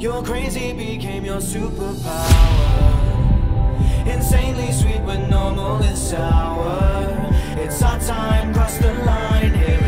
Your crazy became your superpower. Insanely sweet when normal is sour. It's our time, cross the line here.